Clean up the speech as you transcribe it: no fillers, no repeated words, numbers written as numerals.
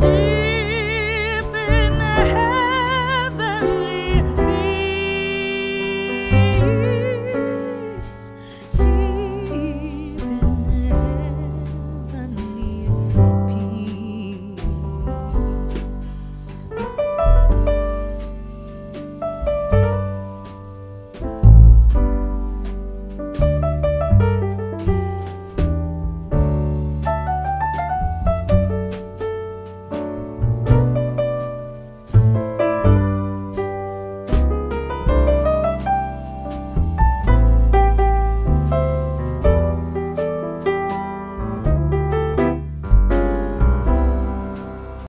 stay.